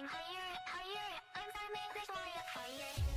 Higher, higher, I'm gonna make this warrior fire.